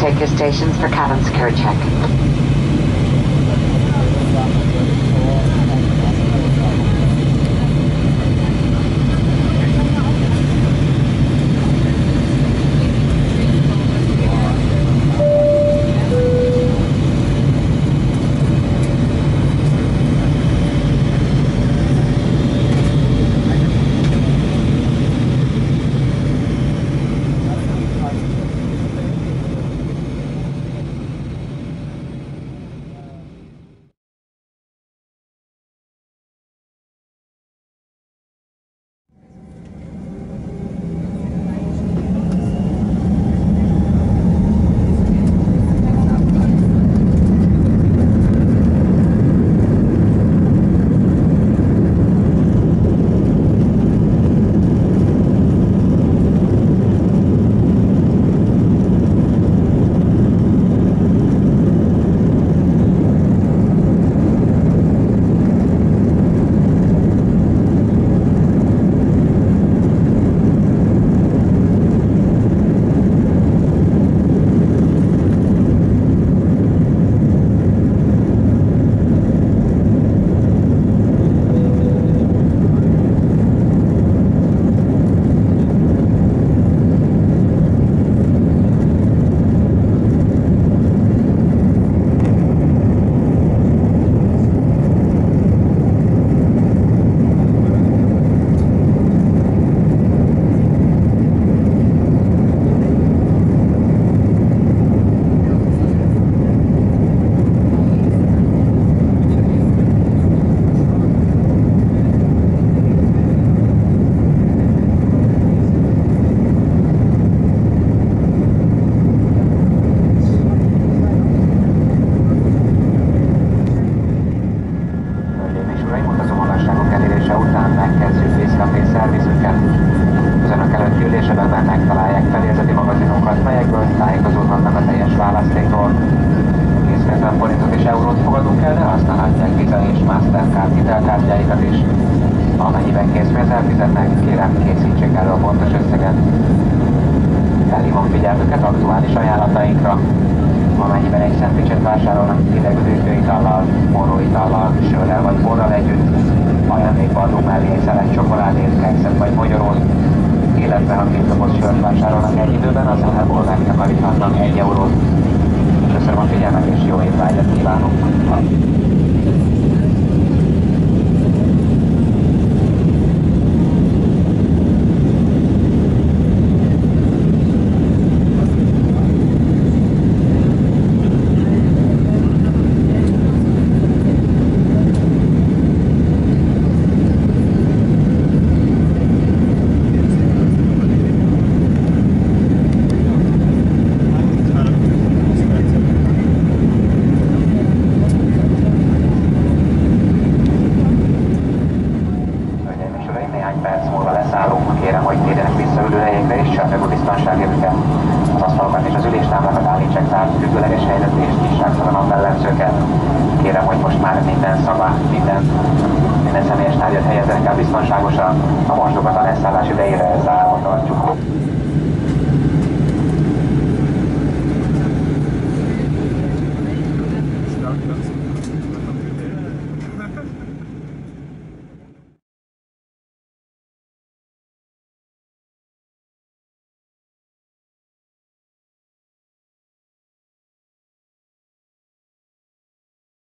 take your stations for cabin security check. Minden személyes tárgyat helyezek el biztonságosan, a mosdokat a leszállás idejére zárva tartjuk.